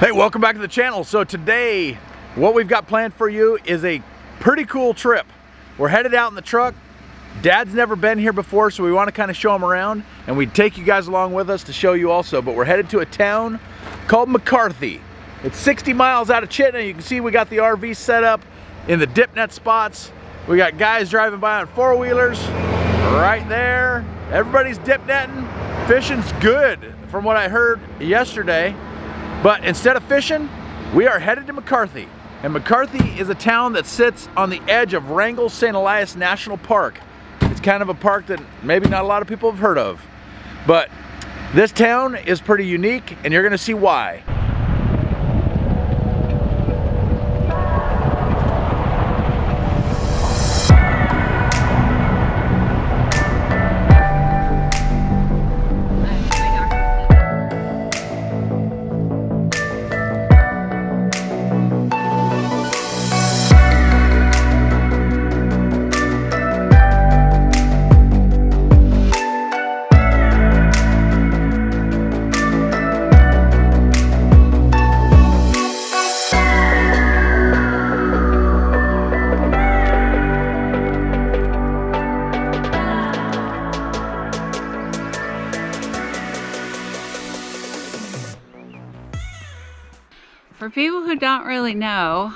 Hey, welcome back to the channel. So today, what we've got planned for you is a pretty cool trip. We're headed out in the truck. Dad's never been here before, so we want to kind of show him around, and we take you guys along with us to show you also. But we're headed to a town called McCarthy. It's 60 miles out of Chitina. You can see we got the RV set up in the dip net spots. We got guys driving by on four-wheelers right there. Everybody's dip netting. Fishing's good from what I heard yesterday. But instead of fishing, we are headed to McCarthy. And McCarthy is a town that sits on the edge of Wrangell St. Elias National Park. It's kind of a park that maybe not a lot of people have heard of. But this town is pretty unique, and you're gonna see why. For people who don't really know,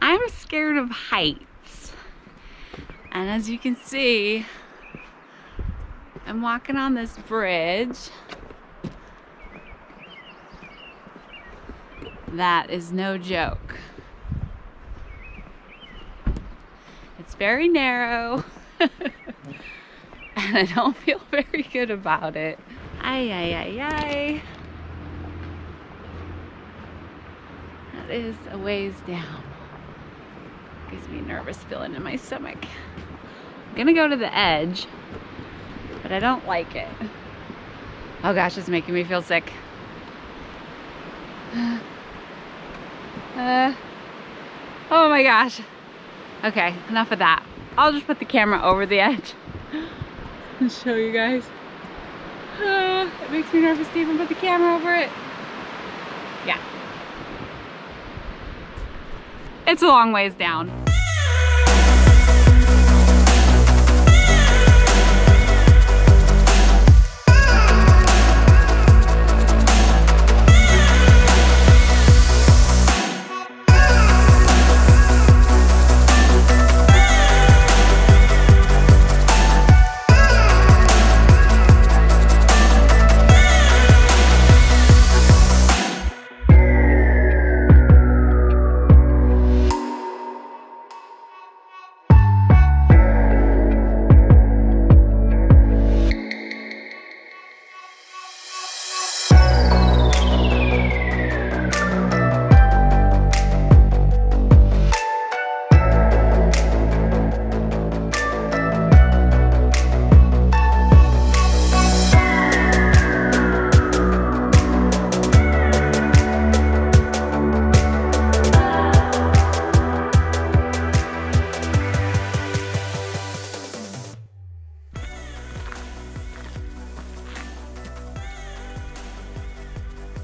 I'm scared of heights. And as you can see, I'm walking on this bridge that is no joke. It's very narrow and I don't feel very good about it. Ay, ay, ay, ay. Is a ways down. Gives me a nervous feeling in my stomach. I'm gonna go to the edge, but I don't like it. Oh gosh, it's making me feel sick. Oh my gosh. Okay, enough of that. I'll just put the camera over the edge and show you guys. It makes me nervous to even put the camera over it. Yeah. It's a long ways down.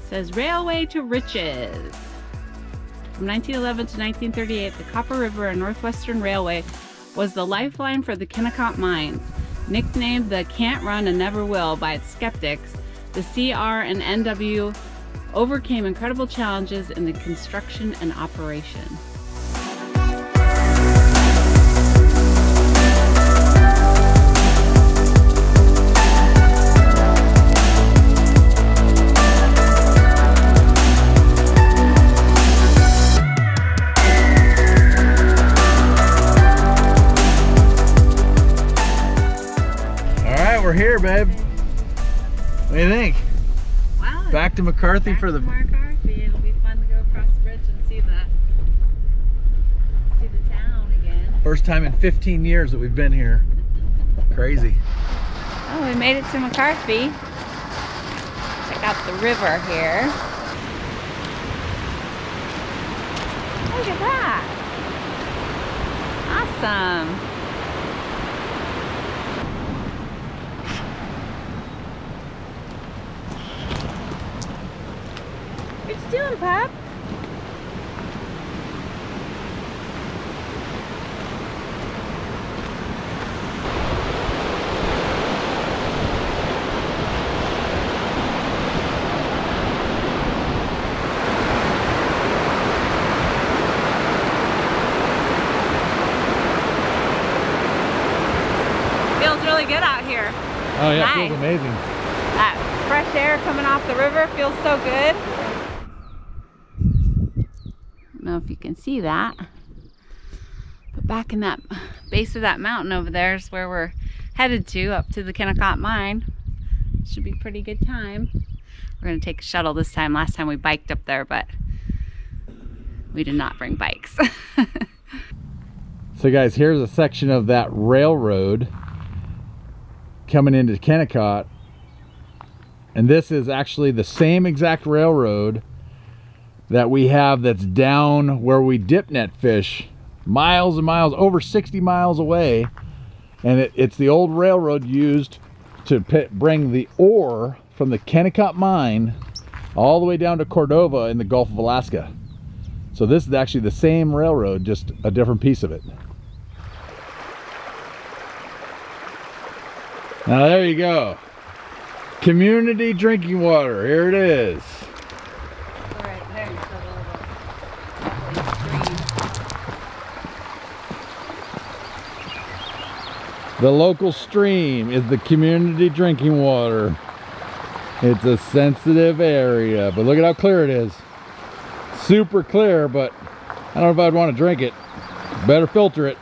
Says Railway to Riches. From 1911 to 1938, the Copper River and Northwestern Railway was the lifeline for the Kennecott Mines. Nicknamed the Can't Run and Never Will by its skeptics, the CR and NW overcame incredible challenges in the construction and operation. Here, babe. What do you think? Wow, back to McCarthy for the. McCarthy. It'll be fun to go across the bridge and see the town again. First time in 15 years that we've been here. Crazy. Oh, well, we made it to McCarthy. Check out the river here. Look at that! Awesome. What you doing, Pop? Good out here. Oh yeah, nice. It feels amazing. That fresh air coming off the river feels so good. I don't know if you can see that, but back in that base of that mountain over there is where we're headed to, up to the Kennecott Mine. Should be a pretty good time. We're going to take a shuttle this time. Last time we biked up there, but we did not bring bikes. So guys, here's a section of that railroad coming into Kennecott, and this is actually the same exact railroad that we have that's down where we dip net fish, miles and miles, over 60 miles away. And it's the old railroad used to bring the ore from the Kennecott mine all the way down to Cordova in the Gulf of Alaska. So this is actually the same railroad, just a different piece of it. Now there you go. Community drinking water. Here it is. Right there, you saw the stream. The local stream is the community drinking water. It's a sensitive area, but look at how clear it is. Super clear, but I don't know if I'd want to drink it. Better filter it.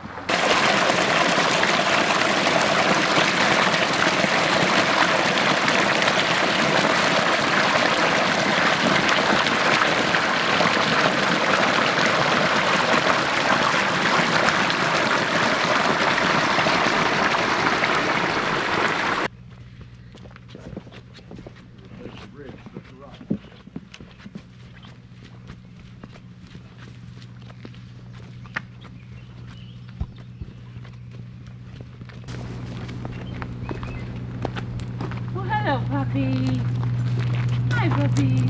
Hello, puppy. Hi, puppy.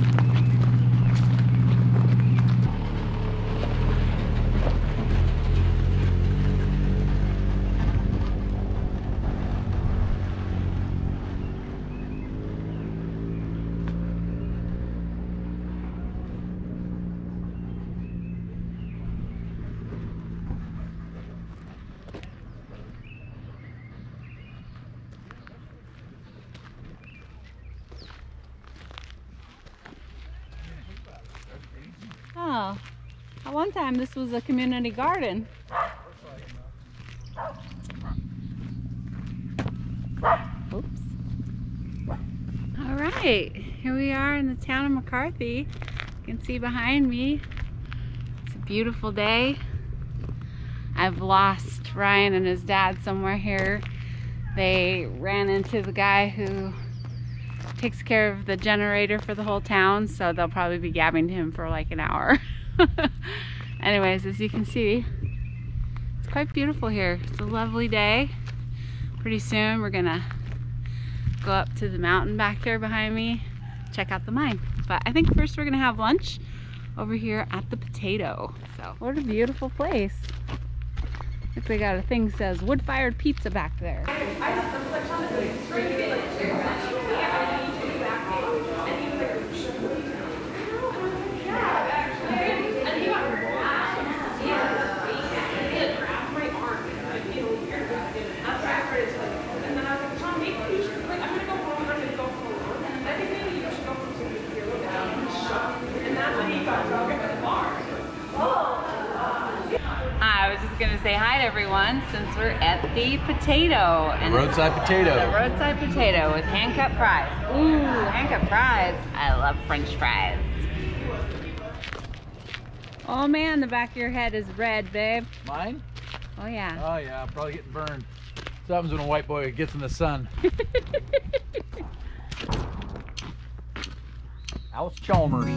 Oh, at one time this was a community garden. Oops. All right, here we are in the town of McCarthy. You can see behind me, it's a beautiful day. I've lost Ryan and his dad somewhere here. They ran into the guy who takes care of the generator for the whole town, so they'll probably be gabbing to him for like an hour. Anyways, as you can see, it's quite beautiful here. It's a lovely day. Pretty soon we're gonna go up to the mountain back there behind me, check out the mine. But I think first we're gonna have lunch over here at the Potato. So what a beautiful place. Look, they got a thing that says wood-fired pizza back there. Say hi to everyone since we're at the Potato. And roadside Potato. The roadside Potato with hand-cut fries. Ooh, hand-cut fries. I love French fries. Oh man, the back of your head is red, babe. Mine? Oh yeah. Oh yeah, I'm probably getting burned. That's what happens when a white boy gets in the sun. Alice Chalmery.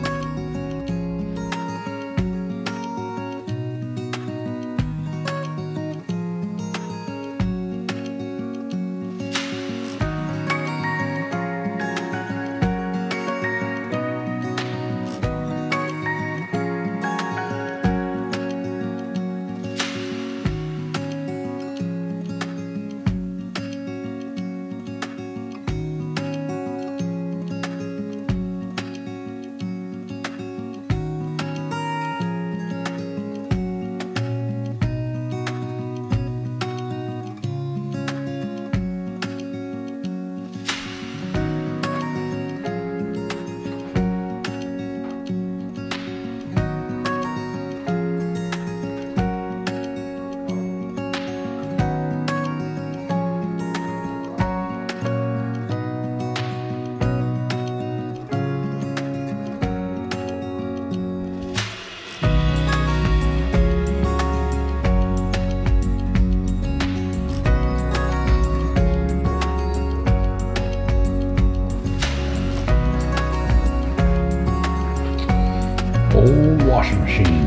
old washing machine.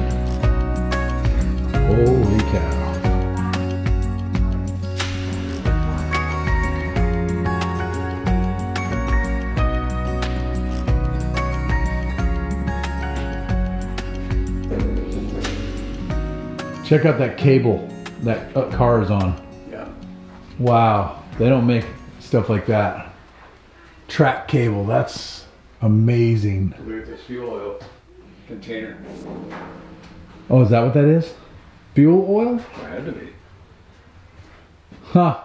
Holy cow. Check out that cable that car is on. Yeah. Wow, they don't make stuff like that. Track cable, that's amazing. I believe it's fuel oil container. Oh, is that what that is? Fuel oil? It had to be. Huh.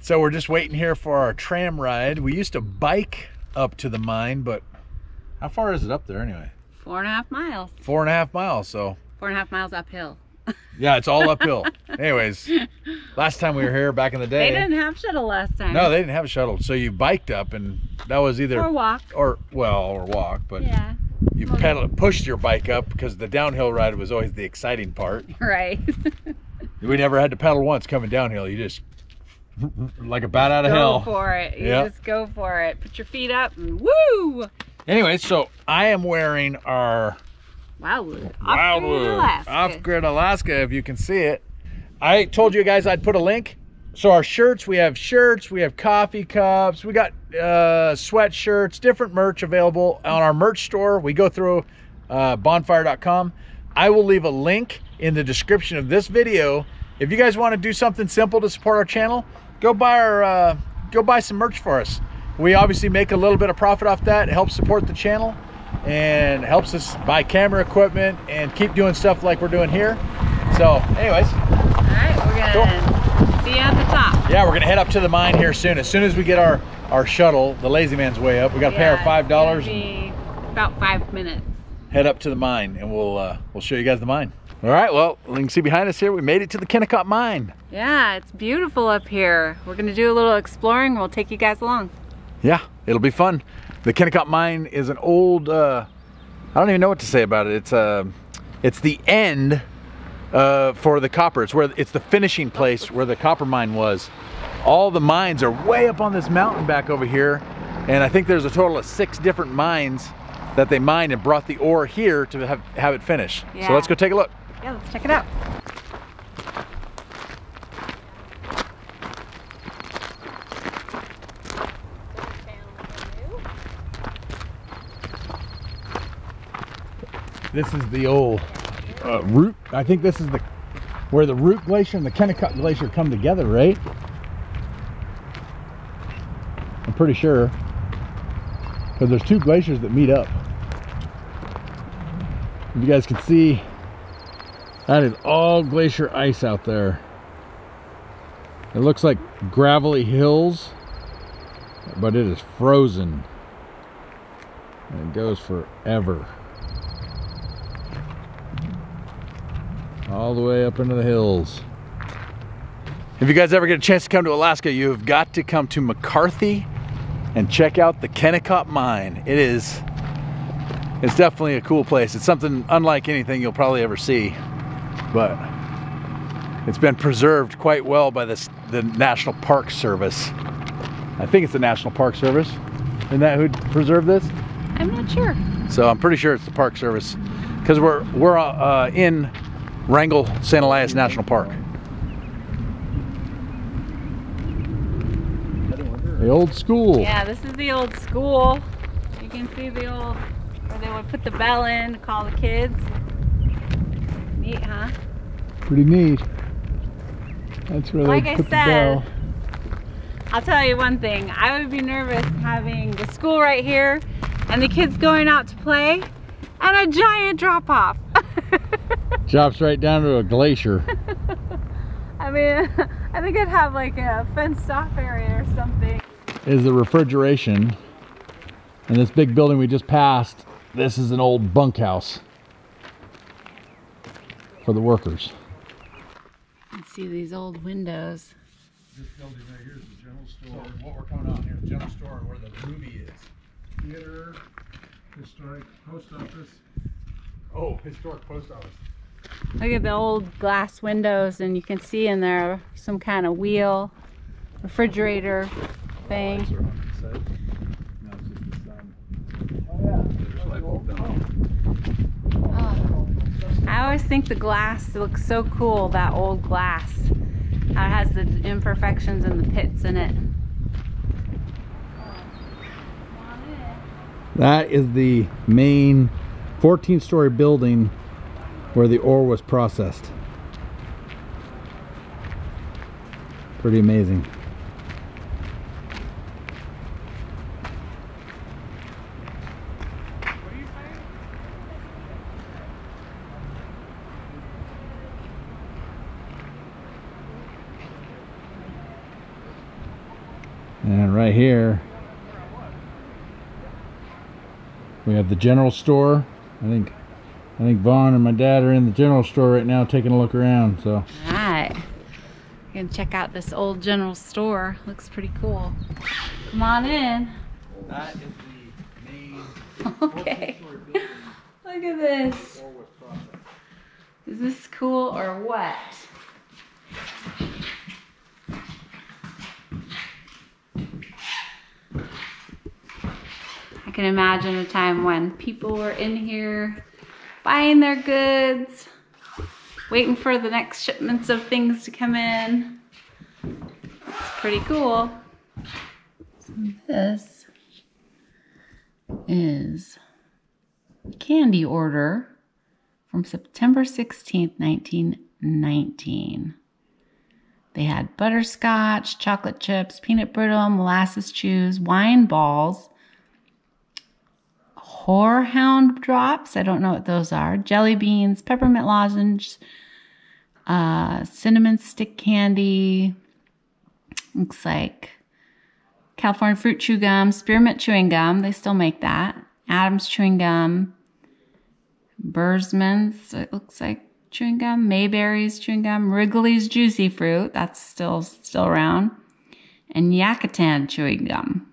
So we're just waiting here for our tram ride. We used to bike up to the mine, but how far is it up there anyway? 4.5 miles. 4.5 miles, so. 4.5 miles uphill. Yeah, it's all uphill. Anyways, last time we were here back in the day. They didn't have shuttle last time. No, they didn't have a shuttle. So you biked up, and that was either. Or walk. Or walk, but yeah. You pedaled, pushed your bike up because the downhill ride was always the exciting part. Right. We never had to pedal once coming downhill. You just. Like a bat out of hell. Go for it. You just go for it. Put your feet up and woo! Anyway, so I am wearing our Wildwood Off Grid Alaska, if you can see it. I told you guys I'd put a link. So our shirts, we have coffee cups, we got sweatshirts, different merch available on our merch store. We go through bonfire.com. I will leave a link in the description of this video. If you guys want to do something simple to support our channel, go buy some merch for us. We obviously make a little bit of profit off that. It helps support the channel and helps us buy camera equipment and keep doing stuff like we're doing here. So anyways, all right, we're gonna see you at the top. Yeah, we're gonna head up to the mine here soon. As soon as we get our shuttle, the lazy man's way up, we gotta pay our $5. About 5 minutes. Head up to the mine and we'll show you guys the mine. All right, well, you can see behind us here, we made it to the Kennecott Mine. Yeah, it's beautiful up here. We're gonna do a little exploring. We'll take you guys along. Yeah, it'll be fun. The Kennecott Mine is an old, I don't even know what to say about it. It's the end for the copper. It's the finishing place where the copper mine was. All the mines are way up on this mountain back over here. And I think there's a total of 6 different mines that they mined and brought the ore here to have it finished. Yeah. So let's go take a look. Yeah, let's check it out. This is the old Root. I think this is where the Root Glacier and the Kennecott Glacier come together, right? I'm pretty sure. Because there's 2 glaciers that meet up. If you guys can see, that is all glacier ice out there. It looks like gravelly hills, but it is frozen. And it goes forever. All the way up into the hills. If you guys ever get a chance to come to Alaska, you have got to come to McCarthy and check out the Kennecott Mine. It's definitely a cool place. It's something unlike anything you'll probably ever see. But it's been preserved quite well by the National Park Service. I think it's the National Park Service. Isn't that who preserved this? I'm not sure. So I'm pretty sure it's the Park Service, because we're in Wrangell St. Elias National Park. The old school. Yeah, this is the old school. You can see the old where they would put the bell in to call the kids. Neat, huh? Pretty neat. That's where they put the bell. I'll tell you one thing. I would be nervous having the school right here and the kids going out to play and a giant drop off. Drops right down to a glacier. I mean, I think I'd have like a fenced off area or something. Is the refrigeration. And this big building we just passed, this is an old bunkhouse for the workers. You can see these old windows. This building right here is the general store. So what we're coming on here, the general store, where the movie is. Theater, historic post office. Oh, historic post office. Look at the old glass windows, and you can see in there some kind of wheel refrigerator thing. I always think the glass looks so cool, that old glass. How it has the imperfections and the pits in it. That is the main 14-story building where the ore was processed. Pretty amazing. And right here we have the general store. I think Vaughn and my dad are in the general store right now taking a look around. So alright, you can check out this old general store. Looks pretty cool. Come on in. That is the main okay. Look at this. Is this cool or what? I can imagine a time when people were in here buying their goods, waiting for the next shipments of things to come in. It's pretty cool. So this is a candy order from September 16th, 1919. They had butterscotch, chocolate chips, peanut brittle, molasses chews, wine balls, horehound drops, I don't know what those are, jelly beans, peppermint lozenges, cinnamon stick candy, looks like California fruit chew gum, spearmint chewing gum, they still make that, Adams chewing gum, Burzman's, it looks like chewing gum, Mayberry's chewing gum, Wrigley's juicy fruit, that's still around, and Yakutan chewing gum.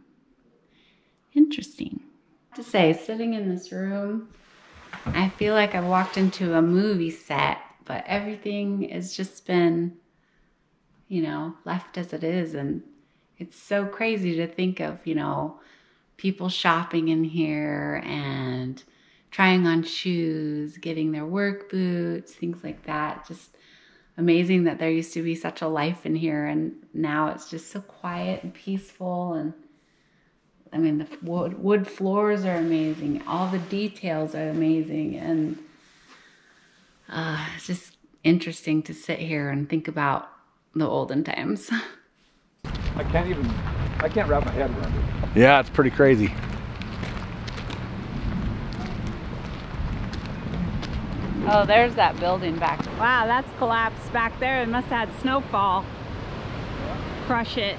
Interesting. To say, sitting in this room, I feel like I walked into a movie set, but everything has just been, you know, left as it is. And it's so crazy to think of, you know, people shopping in here and trying on shoes, getting their work boots, things like that. Just amazing that there used to be such a life in here, and now it's just so quiet and peaceful. And I mean, the wood floors are amazing. All the details are amazing. And it's just interesting to sit here and think about the olden times. I can't wrap my head around it. Yeah, it's pretty crazy. Oh, there's that building back. Wow, that's collapsed back there. It must have had snowfall. Crush it.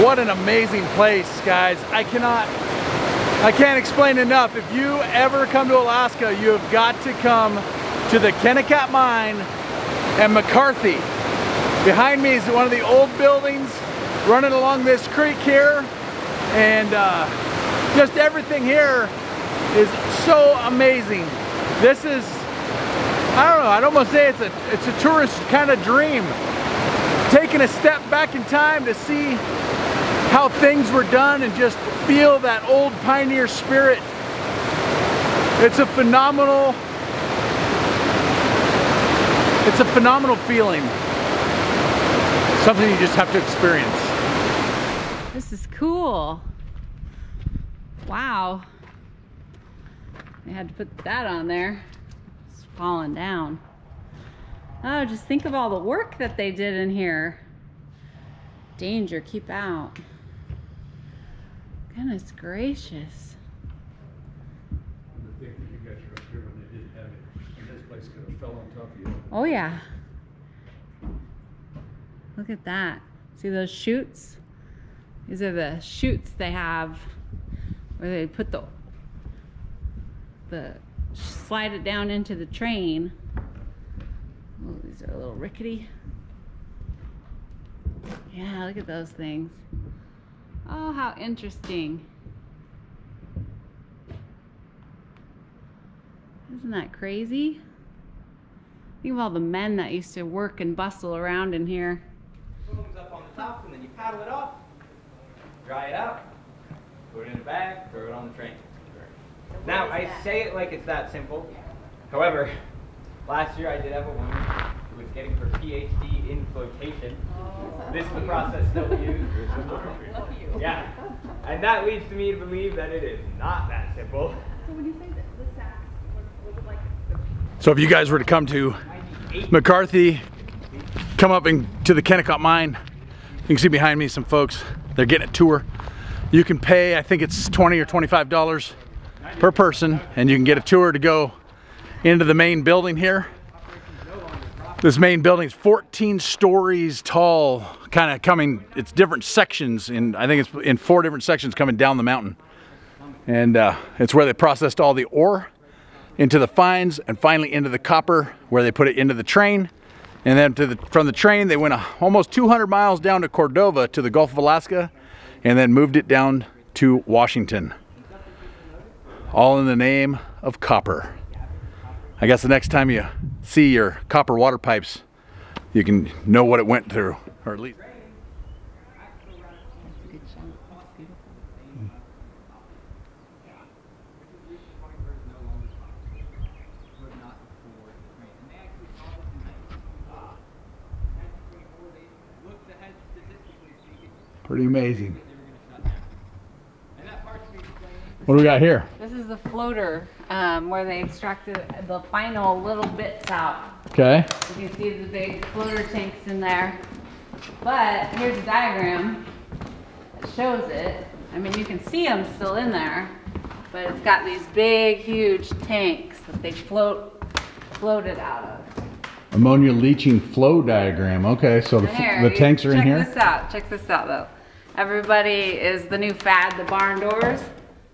What an amazing place, guys. I can't explain enough. If you ever come to Alaska, you have got to come to the Kennecott Mine and McCarthy. Behind me is one of the old buildings running along this creek here, and just everything here is so amazing. This is, I don't know, I'd almost say it's a tourist kind of dream. Taking a step back in time to see how things were done and just feel that old pioneer spirit. It's a phenomenal, feeling. Something you just have to experience. This is cool. Wow. I had to put that on there. It's falling down. Oh, just think of all the work that they did in here. Danger, keep out. Goodness gracious. The thing that you guys are up here when they didn't have it, and this place could have fell on top of you. Oh yeah. Look at that. See those chutes? These are the chutes they have where they put the slide it down into the train. Oh, these are a little rickety. Yeah, look at those things. Oh, how interesting. Isn't that crazy? Think of all the men that used to work and bustle around in here. Swims up on the top, and then you paddle it off, dry it out, put it in a bag, throw it on the train. Now, I say it like it's that simple. However, last year I did have a woman who was getting her PhD in flotation. Oh. This is the process that we use. Yeah. And that leads to me to believe that it is not that simple. So when you say that, the sacks, what would like... So if you guys were to come to McCarthy, come up to the Kennecott Mine, you can see behind me some folks, they're getting a tour. You can pay, I think it's $20 or $25 per person, and you can get a tour to go into the main building here. This main building is 14 stories tall, kind of coming, it's different sections, and I think it's in 4 different sections coming down the mountain. And it's where they processed all the ore into the fines and finally into the copper, where they put it into the train. And then from the train, they went almost 200 miles down to Cordova to the Gulf of Alaska, and then moved it down to Washington. All in the name of copper. I guess the next time you see your copper water pipes, you can know what it went through, or at least. Pretty amazing. What do we got here? This is the floater where they extracted the final little bits out. Okay. You can see the big floater tanks in there. But here's a diagram that shows it. I mean, you can see them still in there, but it's got these big, huge tanks that they floated out of. Ammonia leaching flow diagram. Okay, so the tanks are in here. Check this out. Check this out, though. Everybody is the new fad, the barn doors.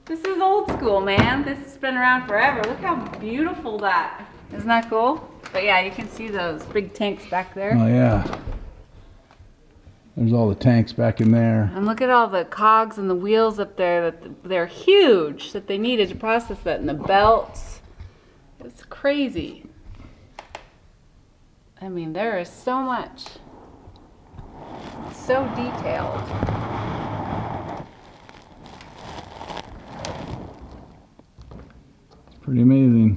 This is old school, man. This has been around forever. Look how beautiful that. Isn't that cool? But yeah, you can see those big tanks back there. Oh yeah. There's all the tanks back in there. And look at all the cogs and the wheels up there. They're huge that they needed to process that. And the belts. It's crazy. I mean, there is so much. It's so detailed. It's pretty amazing.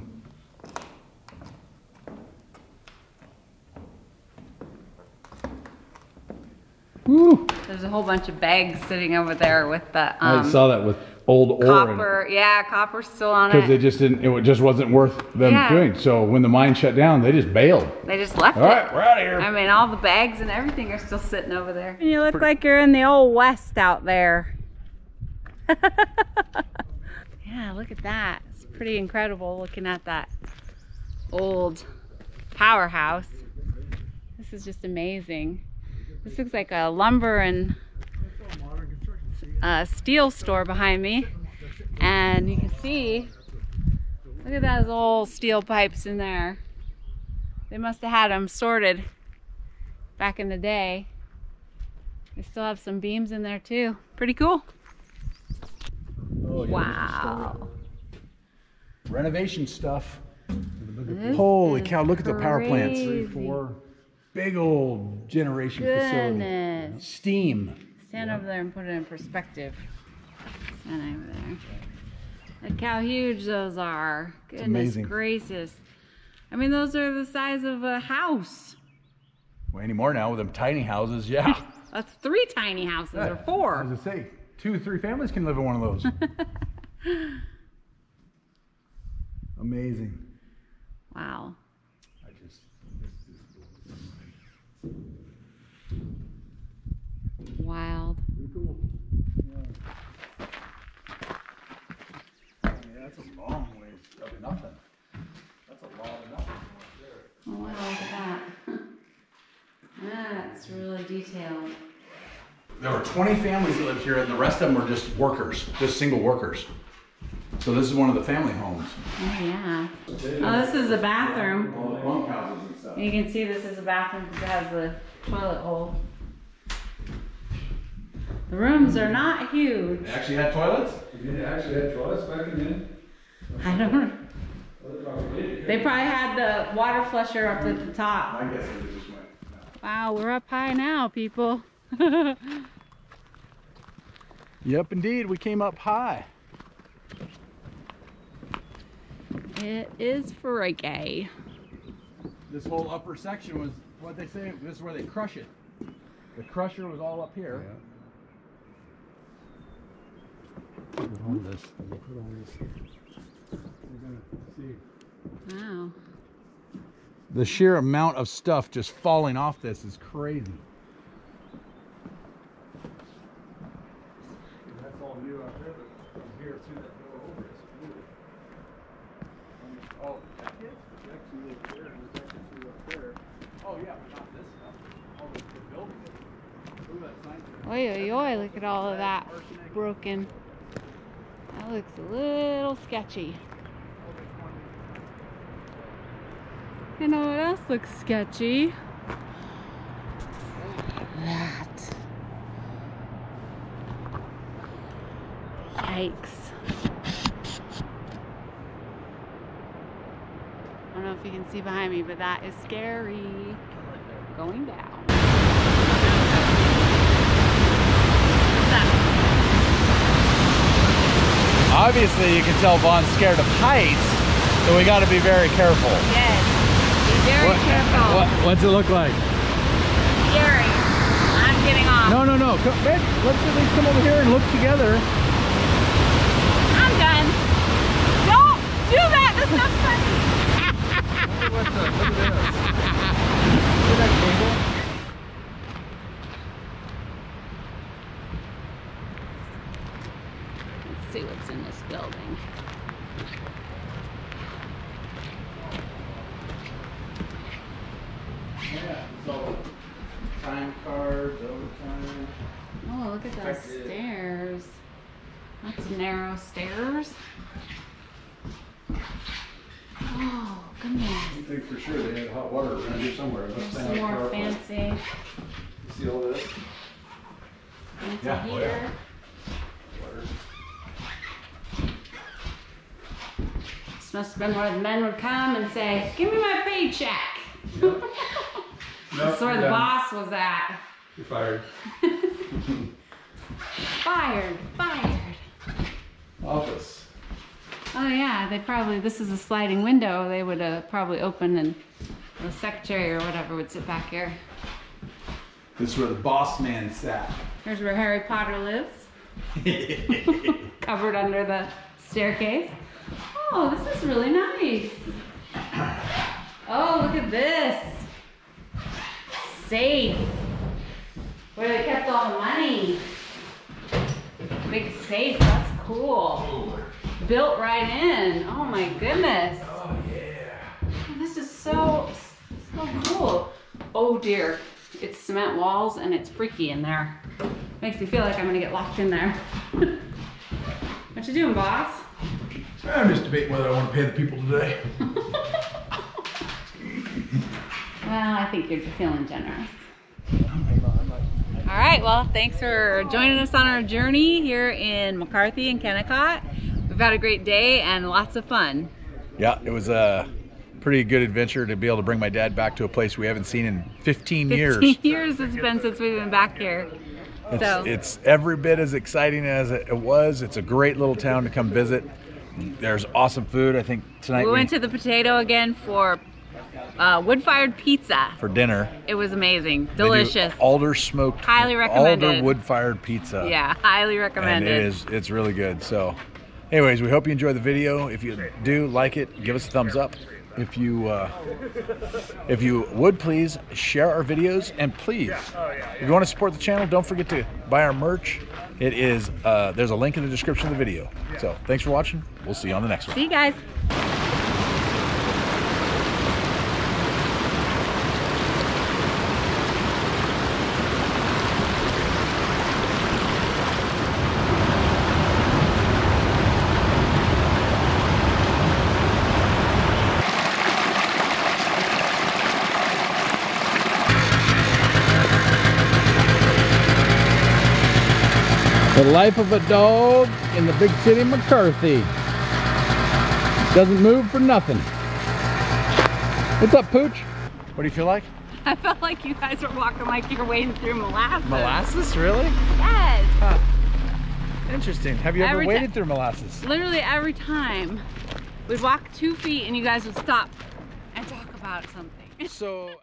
Woo. There's a whole bunch of bags sitting over there with the I saw that with old copper. Yeah, copper's still on it. Because they just didn't, it just wasn't worth them doing. So when the mine shut down, they just bailed. They just left it. All right, we're out of here. I mean, all the bags and everything are still sitting over there. And you look like you're in the old West out there. Yeah, look at that. It's pretty incredible looking at that old powerhouse. This is just amazing. This looks like a lumber and steel store behind me, and you can see, look at those old steel pipes in there. They must have had them sorted back in the day. They still have some beams in there too. Pretty cool. Oh, yeah, wow. Renovation stuff. Holy cow, look at the power plants. 3, 4 big old generation facility. Steam. Stand over there and put it in perspective. Stand over there. Look how huge those are. Goodness gracious. I mean, those are the size of a house. Well, anymore now with them tiny houses, yeah. That's 3 tiny houses, or 4. I was gonna say, 2 or 3 families can live in one of those. Amazing. Wow. Wild. Pretty cool. Yeah. Yeah, that's a long way of nothing. That's a lot of nothing right there. Oh, wow, look at that. That's really detailed. there were 20 families that lived here, and the rest of them were just workers, just single workers. So this is one of the family homes. Oh yeah. Oh, this is the bathroom. You can see this is a bathroom because it has the toilet hole. The rooms are not huge. They actually had toilets? They actually had toilets back in there? I don't know. They probably had the water flusher up at the top. I guess it just went. Wow, we're up high now, people. Yep, indeed, we came up high. It is freaky. This whole upper section was what they say, this is where they crush it. The crusher was all up here. Yeah. Put on this. Put on this. We're gonna see. Wow. The sheer amount of stuff just falling off this is crazy. That's all new out there, but from here through that door over is blue. Oh, that is? It's actually over there, and it's actually through up there. Oh yeah, but not this stuff. Oh, the building is. Look at that sign. Oy, oy, oy, look at all of that broken. That looks a little sketchy. You know what else looks sketchy? That. Yikes. I don't know if you can see behind me, but that is scary. Going down. Obviously, you can tell Vaughn's scared of heights, so we got to be very careful. Yes, be very careful. What's it look like? Scary. I'm getting off. No, no, no. Come, babe, let's at least come over here and look together. I'm done. Don't do that. That's not funny. Look at that cable. See what's in this building. Yeah, so time cards, overtime. Oh, look at those stairs. That's narrow stairs. Oh, goodness. I think for sure they had hot water around here somewhere. Some more fancy. Like, you see all this? Fancy yeah, here. Oh, yeah. This must have been where the men would come and say, "Give me my paycheck." Yep. That's where the boss was at. You're fired. Fired, fired. Office. Oh yeah, they probably, this is a sliding window, they would probably open and the secretary or whatever would sit back here. This is where the boss man sat. Here's where Harry Potter lives. Covered under the staircase. Oh, this is really nice. Oh, look at this. Safe. Where they kept all the money. Big safe, that's cool. Built right in. Oh my goodness. Oh yeah. This is so cool. Oh dear. It's cement walls and it's freaky in there. Makes me feel like I'm gonna get locked in there. What you doing, boss? I'm just debating whether I want to pay the people today. Well, I think you're feeling generous. All right, well, thanks for joining us on our journey here in McCarthy and Kennecott. We've had a great day and lots of fun. Yeah, it was a pretty good adventure to be able to bring my dad back to a place we haven't seen in 15 years. 15 years it's been since we've been back here. It's every bit as exciting as it was. It's a great little town to come visit. There's awesome food. I think tonight we went to the Potato again for wood-fired pizza for dinner. It was amazing, delicious. Alder smoked, highly recommended. Alder wood-fired pizza. Yeah, highly recommended. And it's really good. So, anyways, we hope you enjoy the video. If you do, like it, give us a thumbs up. If you would please share our videos, and please, if you want to support the channel, don't forget to buy our merch. It is there's a link in the description of the video. So thanks for watching. We'll see you on the next one. See you guys. The life of a dog in the big city of McCarthy. Doesn't move for nothing. What's up, Pooch? What do you feel like? I felt like you guys were walking like you were wading through molasses. Molasses, really? Yes. Huh. Interesting. Have you ever waded through molasses? Literally every time. We'd walk 2 feet and you guys would stop and talk about something. So.